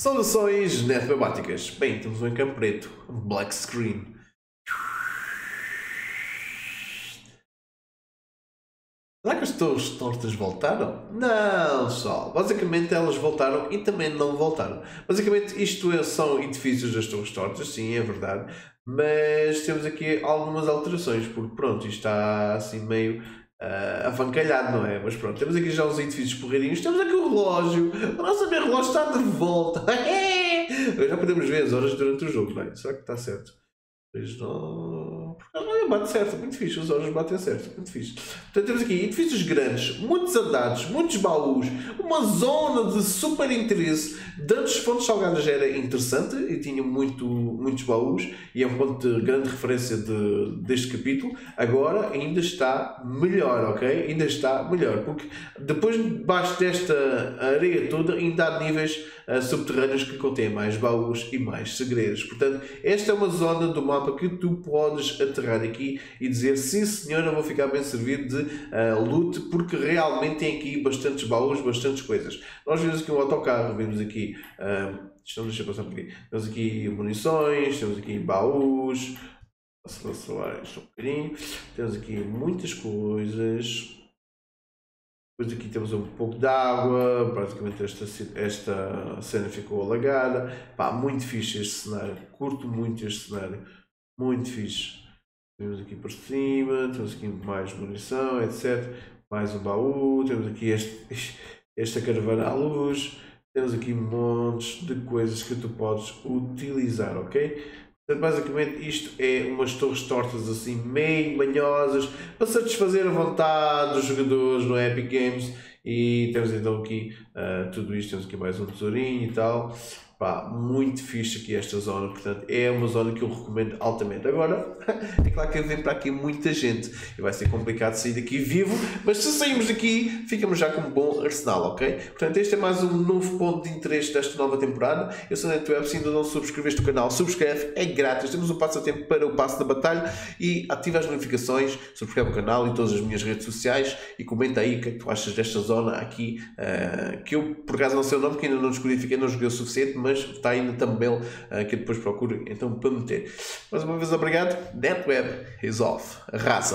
Saudações Netbobáticas. Bem, temos um em campo preto, black screen. Será que as torres tortas voltaram? Não, pessoal. Basicamente elas voltaram e também não voltaram. Basicamente isto são edifícios das torres tortas, sim, é verdade. Mas temos aqui algumas alterações, porque pronto, isto está assim meio... avancalhado, não é? Mas pronto, temos aqui já os edifícios porreirinhos, temos aqui o relógio, o nosso amigo relógio está de volta. Já podemos ver as horas durante o jogo, não é? Será que está certo? Pois não... Olha, bate certo, muito fixe, as horas batem certo, muito fixe. Portanto, temos aqui edifícios grandes, muitos andados, muitos baús, uma zona de super interesse. Dantes Fontes Salgadas era interessante e tinha muitos baús e é um ponto de grande referência deste capítulo. Agora ainda está melhor, ok? Ainda está melhor, porque depois debaixo desta areia toda ainda há níveis subterrâneos que contêm mais baús e mais segredos. Portanto, esta é uma zona do mapa que tu podes aterrar aqui e dizer sim senhora, vou ficar bem servido de loot, porque realmente tem aqui bastantes baús, bastantes coisas. Nós vimos aqui um autocarro, vimos aqui deixa passar por aqui, temos aqui munições, temos aqui baús, vou acelerar isto um bocadinho, temos aqui muitas coisas. Depois aqui temos um pouco de água, praticamente esta cena ficou alagada. Pá, muito fixe este cenário, curto muito este cenário, muito fixe. Temos aqui por cima, temos aqui mais munição, etc. Mais um baú, temos aqui esta caravana à luz. Temos aqui montes de coisas que tu podes utilizar, ok? Portanto, basicamente isto é umas torres tortas assim meio manhosas para satisfazer a vontade dos jogadores no Epic Games. E temos então aqui tudo isto, temos aqui mais um tesourinho e tal. Pá, muito fixe aqui esta zona, portanto é uma zona que eu recomendo altamente. Agora, é claro que vem para aqui muita gente e vai ser complicado sair daqui vivo, mas se sairmos daqui ficamos já com um bom arsenal, ok? Portanto, este é mais um novo ponto de interesse desta nova temporada. Eu sou o Netweb, se ainda não subscreveste o canal, subscreve, é grátis. Temos um passatempo para o passo da batalha e ativa as notificações, subscreve o canal e todas as minhas redes sociais e comenta aí o que é que tu achas desta zona aqui, que eu por acaso não sei o nome, que ainda não descobri, fiquei, não joguei o suficiente, mas está aí no thumbnail que depois procuro então para meter. Mais uma vez obrigado. Netweb is off. Raça.